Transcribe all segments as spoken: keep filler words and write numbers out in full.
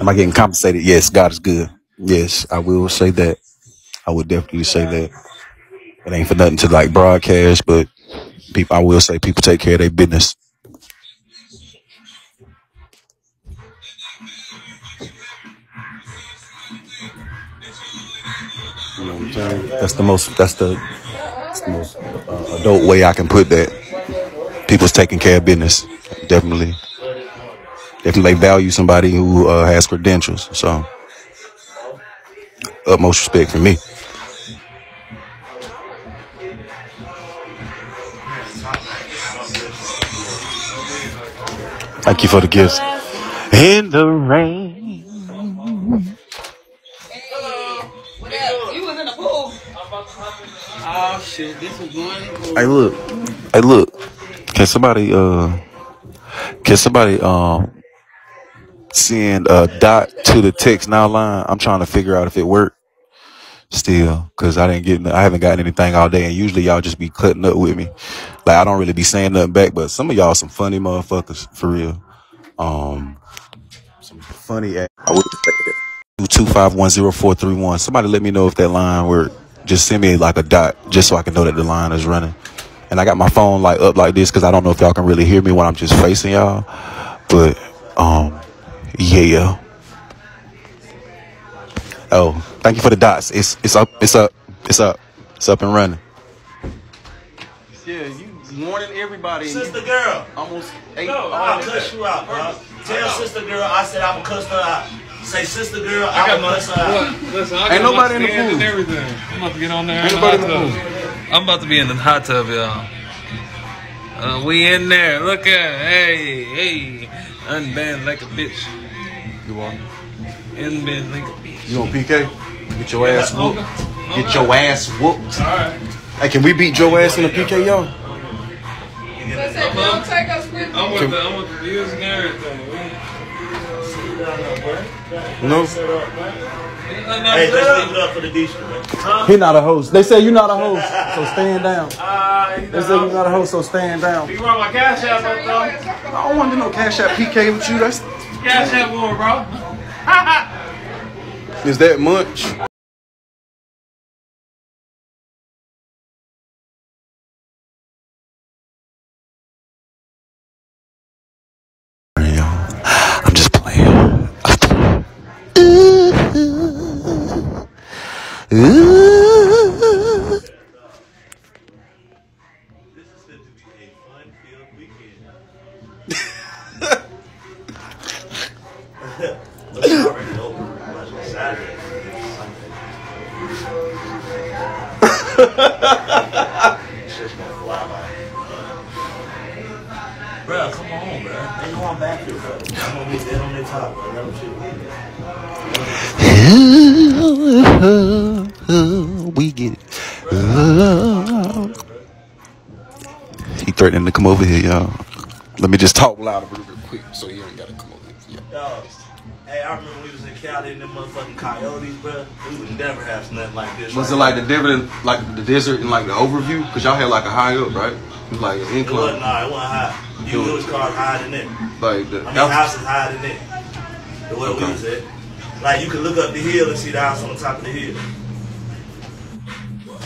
Am I getting compensated? Yes, God is good. Yes, I will say that. I would definitely say that. It ain't for nothing to like broadcast, but people, I will say people take care of their business. You know what I'm saying? That's the most. That's the, that's the most uh, adult way I can put that. People's taking care of business, definitely. Definitely value somebody who uh, has credentials. So, utmost respect for me. Thank you for the gifts. In the rain. Hello. What up? You was in the pool. Oh shit, this was going in the pool. Hey look. Hey look. Can somebody uh can somebody um send a dot to the text now line? I'm trying to figure out if it worked still, because I didn't get I haven't gotten anything all day, and usually y'all just be cutting up with me. Like I don't really be saying nothing back, but some of y'all some funny motherfuckers for real. Um some funny ass. I would two five one zero four three one. Somebody let me know if that line worked. Just send me like a dot just so I can know that the line is running. And I got my phone like up like this because I don't know if y'all can really hear me when I'm just facing y'all. But um yeah. Oh, thank you for the dots. It's it's up, it's up, it's up, it's up and running. Yeah, you warning everybody. Sister girl, almost eight. No, I'll cuss you out, bro. Tell sister girl I said I'm gonna cuss her out. Say sister girl, I gotta cuss her out. Listen, I ain't nobody in the pool. Everything. I'm about to get on there. Ain't nobody in the pool. I'm about to be in the hot tub, y'all. Uh, we in there. Look at hey hey, unbanned like a bitch. You are unbanned like a bitch. You on P K? Get your ass whooped. Get your ass whooped. All right. Hey, can we beat Joe ass in a P K, y'all? Don't take us with you. I'm with the, I'm with the views and everything. No. Hey, let's leave it up for the D J. He not a host. They say you not a host, so stand down. They say you not a host, so stand down. You run my Cash App, though. I don't want to do no Cash App P K with you. That's Cash App boy, bro. Is that much? I'm just playing. Ooh. Ooh. This is said to be a fun-filled weekend. It's already over. It's just gonna fly by. Bro, come on, bro. They know I'm back here, bro. I'm gonna be dead on their top, bro. That was shit. We get it. He threatening to come over here, y'all. Let me just talk louder real quick so he ain't gotta come over here. Yeah. Hey, I remember we was in Cali and them motherfucking coyotes, bro. We would never have nothing like this. Was right it like here. the dividend, like the desert and like the overview? Because y'all had like a high up, right? It was like an incline. It wasn't, nah, it wasn't high. You, it was called higher than it. Like the I mean, house is higher than it. The way okay. we was at. Like you could look up the hill and see the house on the top of the hill.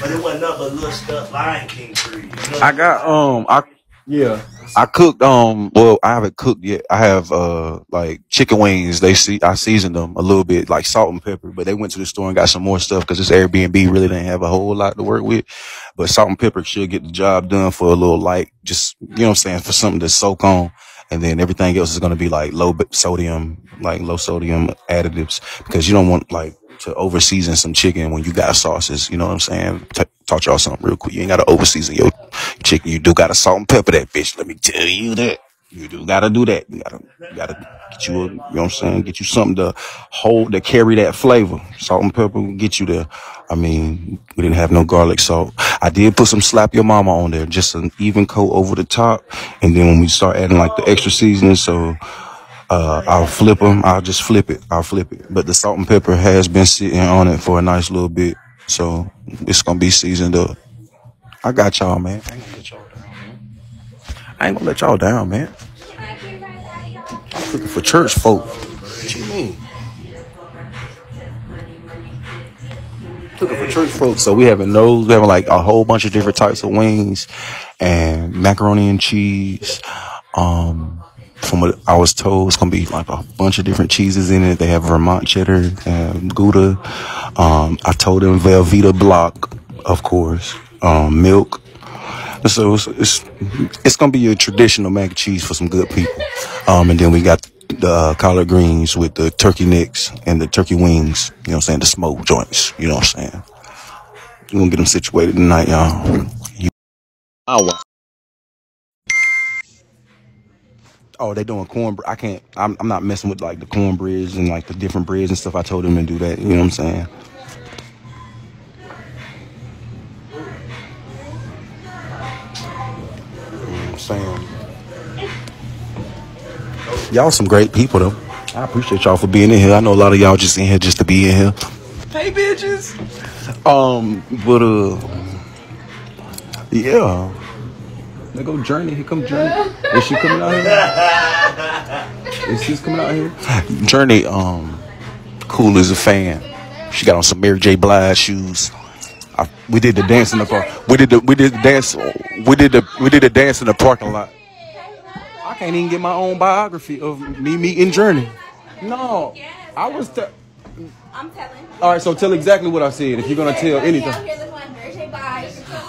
But it wasn't nothing but little stuff, Lion King tree. You know I got, um, I, yeah. I cooked, um, well, I haven't cooked yet. I have, uh, like chicken wings. They see, I seasoned them a little bit, like salt and pepper, but they went to the store and got some more stuff because this Airbnb really didn't have a whole lot to work with. But salt and pepper should get the job done for a little, like, just, you know what I'm saying, for something to soak on. And then everything else is going to be like low sodium, like low sodium additives, because you don't want, like, to overseason some chicken when you got sauces, you know what I'm saying? T taught y'all something real quick. You ain't gotta overseason your chicken. You do gotta salt and pepper that bitch. Let me tell you that. You do gotta do that. You gotta, you gotta get you, a, you know what I'm saying? Get you something to hold, to carry that flavor. Salt and pepper will get you there. I mean, we didn't have no garlic salt. I did put some Slap Your Mama on there, just an even coat over the top. And then when we start adding like the extra seasoning, so. Uh, I'll flip them. I'll just flip it. I'll flip it. But the salt and pepper has been sitting on it for a nice little bit. So it's gonna be seasoned up. I got y'all, man. I ain't gonna let y'all down, man. I ain't gonna let y'all down, man. I'm looking for church folk. What you mean? Looking for church folks, so we having those. We having like a whole bunch of different types of wings and macaroni and cheese. Um, from what I was told, it's gonna be like a bunch of different cheeses in it. They have Vermont cheddar, and Gouda. Um, I told them Velveeta block, of course. Um, milk. So it's, it's it's gonna be a traditional mac and cheese for some good people. Um, and then we got the uh, collard greens with the turkey necks and the turkey wings, you know what I'm saying, the smoke joints, you know what I'm saying. We're gonna get them situated tonight, y'all. You oh, they doing cornbread. I can't, I'm, I'm not messing with like the cornbreads and like the different breads and stuff. I told them to do that, you know what I'm saying. You know what I'm saying. Y'all some great people, though. I appreciate y'all for being in here. I know a lot of y'all just in here just to be in here. Hey, bitches. Um, but, uh, yeah. There go Journey. Here come Journey. Is she coming out here? Is she coming out here? Journey, um, cool as a fan. She got on some Mary J. Blige shoes. I, we did the dance in the park. We did the, we did the dance. We did the, we did the dance in the parking lot. I can't even get my own biography of me meeting Journey. No, I was. Te I'm telling. All right, so tell exactly what I said. If you're gonna tell anything.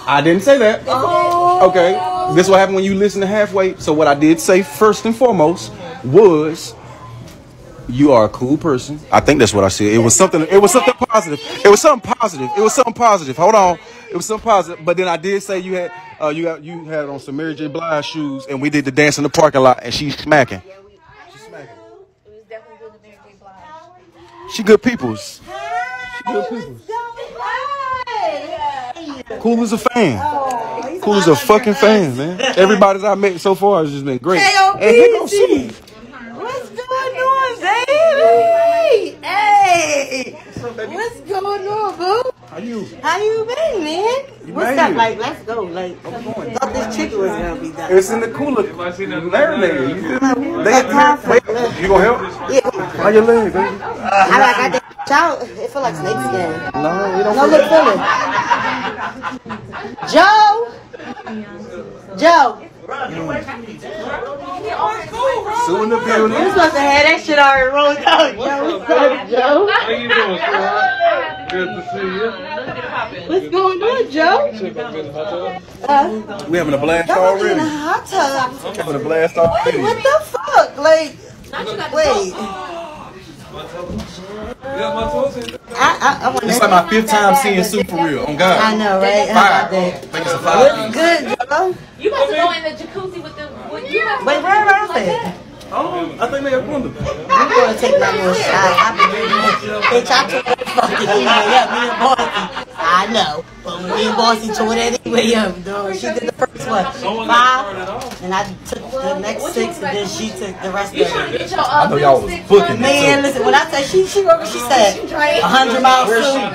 I didn't say that. Oh. Okay. This is what happened when you listen to halfway. So what I did say first and foremost was, you are a cool person. I think that's what I said. It was something. It was something positive. It was something positive. It was something positive. Hold on. It was something positive. But then I did say you had. Uh, you got you had on some Mary J. Blige shoes, and we did the dance in the parking lot, and she's smacking. Yeah, we, she's smacking. It was definitely good with Mary J. Blige. She good peoples. She good peoples. So cool as a fan. Oh, cool as a fucking fan, man. Everybody that I met so far has just been great. K O B Hey, what's going on, baby? Hey, what's going on, boo? How you? How you been, man? You What's up? Here? Like, let's go. Like, I thought this chicken was gonna be done. It's in the cooler. Marinated. You feel that? You gonna help? Yeah. How your leg, baby? I like I did. Child, it feel like snakes again. No, we don't. No look feeling. Joe. Joe. Soon the building. We're supposed to have that shit already rolled out. What's up, Joe? How you doing, Sue? Good to see you. What's going on, Joe? Uh, we having a blast already. We having a blast already. Wait, what the fuck? Like, wait. I, I, I want. It's like my fifth time seeing Sue for real. On God. I know, right? Five. I think it's a five. Good, Joe. You got to go in the jacuzzi with the. With yeah. Wait, where are they? Oh, I think they have wonderful. I'm going to take my little shot. I've been doing bitch, I took that fucking email. Yeah, me and Bossy. I know. But when me and Bossy tore that anyway up, dog. She did the first one. Five. And I took the next six, and then she took the rest of it. I know y'all was booking. Man, listen, when I said she, she wrote what she said. a hundred miles soon.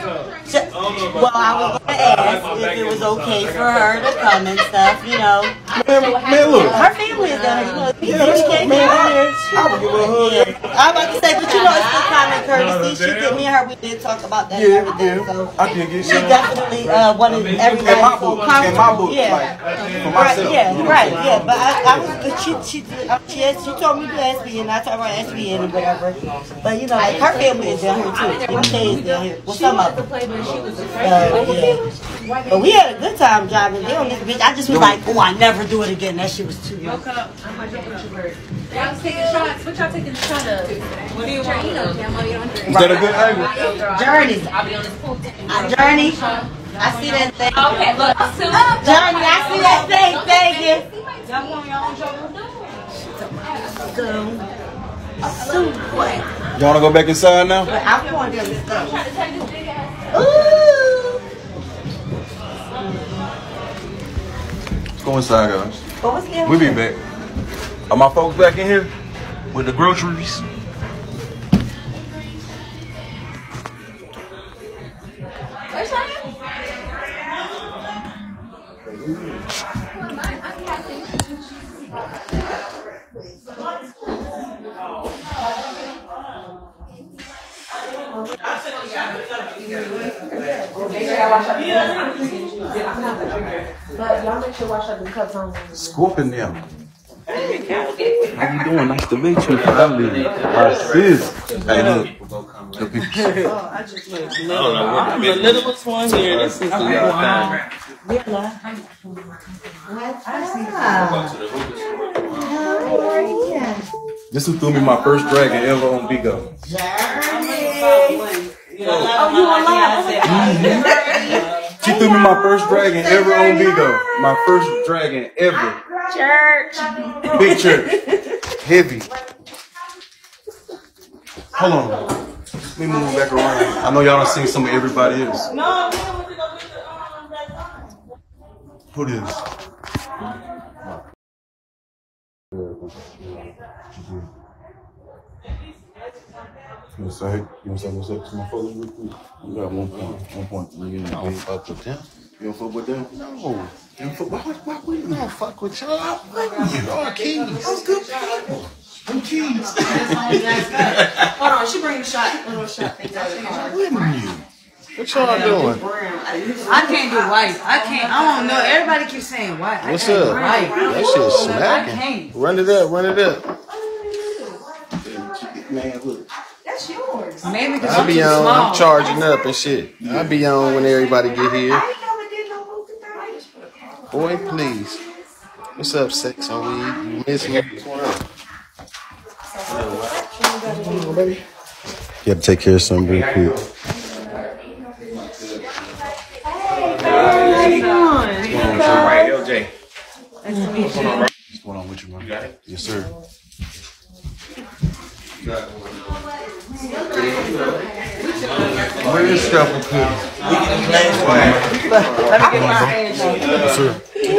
Well, I was going to ask if it was okay for her to come and stuff, you know. Man, man look. Her family is down here. You know, yeah, she can't man, man, I would give her a hug. I was about to say, but you know, it's still common courtesy. She did, me and her, we did talk about that yeah, and everything. Yeah. So I did get she you. definitely uh, wanted I mean, everybody to feel comfortable. Yeah, like, for right, myself, yeah, you know, right, yeah. But I, I was, but she, she, she, asked, she told me to ask me, and I told her to ask me and whatever. But you know, like, her family is down here too. Her family is down here. Well, some of them. She was uh, yeah. But we had a good time driving down this bitch. I just was like, oh, I never do it again. That shit was too young. Y'all was taking shots. What y'all taking a shot of? What do you want? Is that a good angle? Journey. I'll be on this pool. Journey. I see that thing. Okay, look. Journey, I see that thing. Thank you. Y'all want your own job? Sue, what? Y'all want to go back inside now? But I'm going to do this stuff. I'm trying to take this big ass. Ooh. Let's go inside, guys. What we'll be back. Are my folks back in here with the groceries? Where's that? But y'all make sure wash up the cups on. Scorpion them. How you doing? Nice to meet you, family. My sis. Hey, look. Look at you. Oh, I just look. I'm the littlest one here. This is the wow. Yeah. Ah. This who threw me my first dragon ever on BIGO. Journey. Oh, you online? She threw me my first dragon ever on BIGO. My first dragon ever. Church. Big church. Heavy. Hold on. Let me move back around. I know y'all done seen some of everybody else. No, we don't want to go get the um back line. Who this? You want to say, you want to say what's up to my fellas real quick? We got one point, one point three in the game up with them. You don't fuck with them? No. You don't fuck with them? Why you don't fuck with y'all? Y'all kings. I'm good people. I'm kings. Hold on, she bring a shot. Little shot. Women, you. What y'all doing? I can't do white. I can't. I don't know. Everybody keeps saying white. I what's up? White. That shit smacking. I can't. Run it up. Run it up. Man, look. That's yours. Maybe because I be on. Small. I'm charging up and shit. Yeah. I be on when everybody get here. Boy, please. What's up, sex on weed? You miss me? You have to take care of something real quick. Hey, how you doing? What's going on, Joe? Nice to meet you. What's going on with you, man? You got it? Yes, sir. You got it. Where is stuff with cookies? Let me get my hands on. Yes, sir. Can here,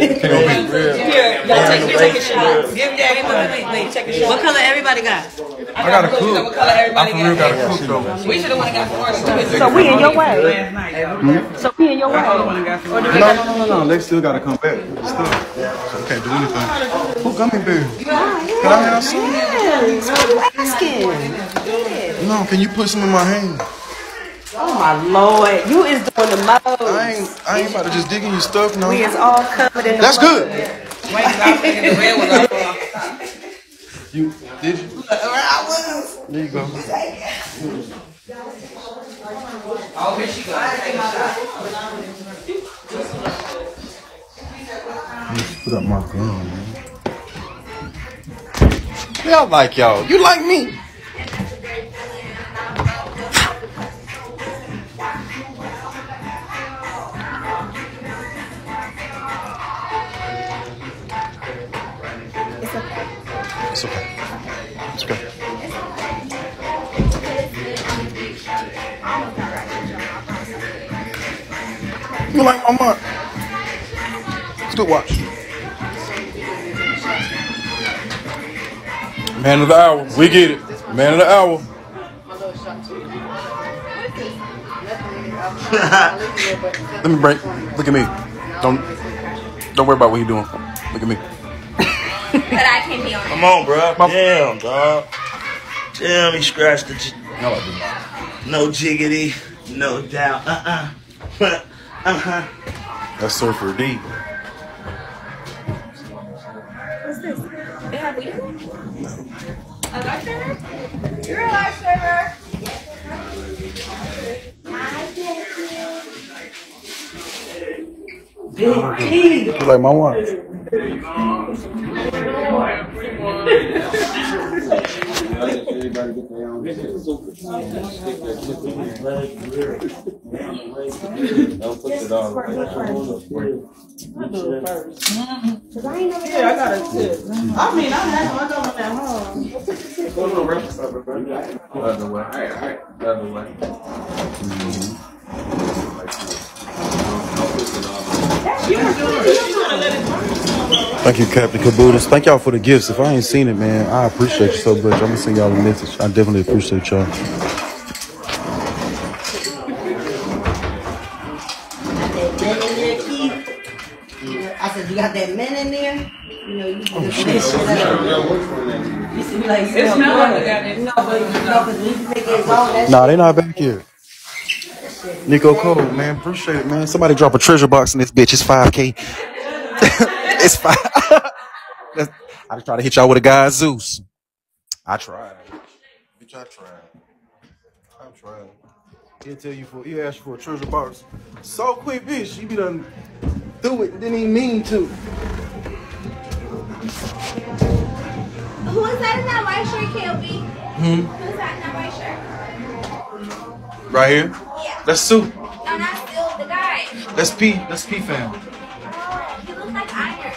y'all take a shot. Give daddy one minute. Check a shot. What color everybody got? I got a cook. I for real got a cook though. We should have went and got some. So we in your way. Hmm? So we in your way. No, no, no, no. They still got to come back. Still. So we can't do anything. Who coming, baby? Can I have some? Yes. What are you asking? No, can you put some in my hand? Oh my lord, you is doing the most. I ain't, I ain't about to just dig in your stuff, no. We is all covered in the that's good. You did you? I was. There you go. Oh, here she goes. Put up my gun, man. Y'all like y'all. You like me. It's okay. It's okay. You like my mom? Still watch. Man of the hour. We get it. Man of the hour. Let me break. Look at me. Don't don't worry about what you're doing. Look at me. But I can be on come on, bro. My damn, dog. Damn, he scratched the. No, I didn't. No jiggity, no doubt. Uh uh. Uh huh. That's Surfer D. What's this? They have weed? No. A lifesaver? You're a lifesaver. Big T. You like my watch? I mean, I had my at home. Go to the rest of the other way. All right, all right. Other way. Thank you, Captain Caboodles. Thank y'all for the gifts. If I ain't seen it, man, I appreciate you so much. I'm gonna send y'all a message. I definitely appreciate y'all. I said, you got that men in there? You know, you can do that. It's like it's not like that. No, but nah, they not back here. Nico Cole, man, appreciate it, man. Somebody drop a treasure box in this bitch. It's five K. It's five. That's, I just try to hit y'all with a guy Zeus. I tried. Bitch, I tried. I tried. He'll tell you for he asked for a treasure box. So quick, bitch, you be done do it, didn't even mean to. Who is that in that white shirt, K O B? Hmm? Who's that in that white shirt? Right here? Yeah. That's Sue. No, not Sue, the guy. That's P, that's P fam. Oh, he looks like Iron.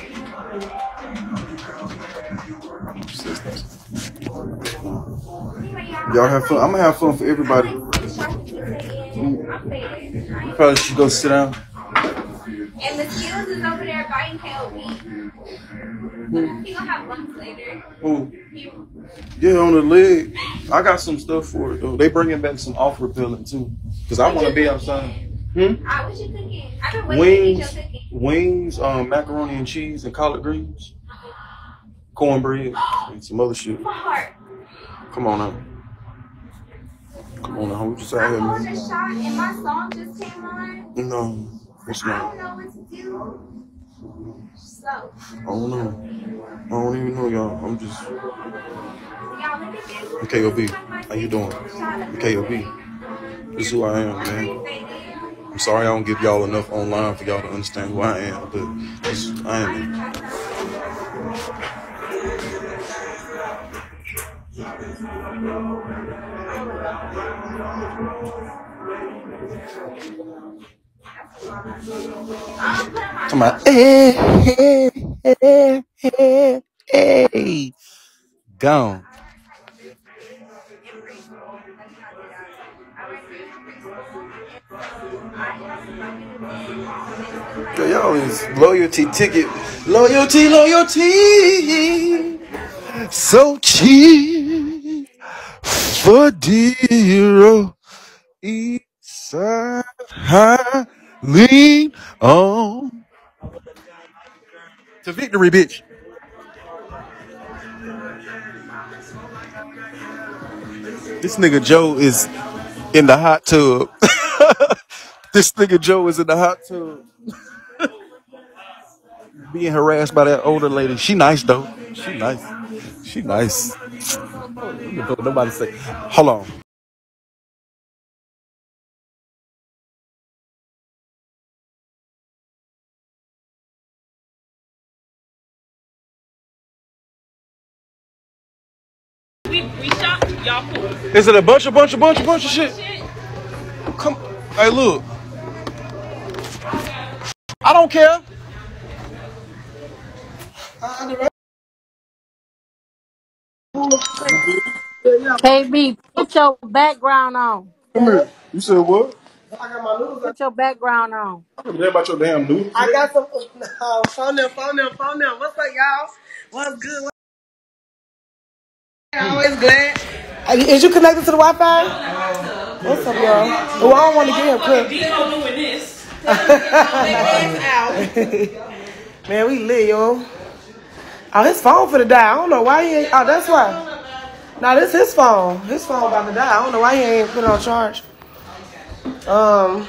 Y'all have fun. I'm gonna have fun for everybody. You probably should go sit down. And the skills is over there biting K O B. He gonna have lunch later. Who? You. Yeah, on the leg. I got some stuff for it though. They bringing back some off repellent too. Cause what I wanna be cooking? Outside. Hmm? I was just cooking. I've been waiting wings, to eat your cooking. Wings, um, macaroni and cheese and collard greens. Cornbread and some other shit. My heart. Come on out. Come on out. We just out here, man. I was a shot and my song just came on. No. It's not. I don't know what to do. So. I don't know. I don't even know y'all. I'm just. K O B, how you doing? K O B, this is who I am, man. I'm sorry I don't give y'all enough online for y'all to understand who I am, but this is who I am. Man. Come on, hey, hey, hey, hey, hey, gone. Yo, y'all is loyalty ticket, loyalty, loyalty, so cheap for dear Eastside High. Lean on to victory, bitch. This nigga Joe is in the hot tub. This nigga Joe is in the hot tub. Being harassed by that older lady. She nice though. She nice. She nice. Nobody say. Hold on. Is it a bunch of bunch of bunch of bunch of shit? Come, hey, look. I don't care. Hey, B, put your background on. Come here. You said what? I got my noodles. Put your background on. I don't care about your damn noodles. I got some. No, phone them, phone them, phone them. What's up, y'all? What's good? I'm always glad. Is you connected to the Wi-Fi? Um, What's up, y'all? Well, I don't want to get him quick. D O doing this. Man, we lit, yo. Oh, his phone for the die. I don't know why he ain't. Oh, that's why. Now this his phone. His phone about to die. I don't know why he ain't put it on charge. Um.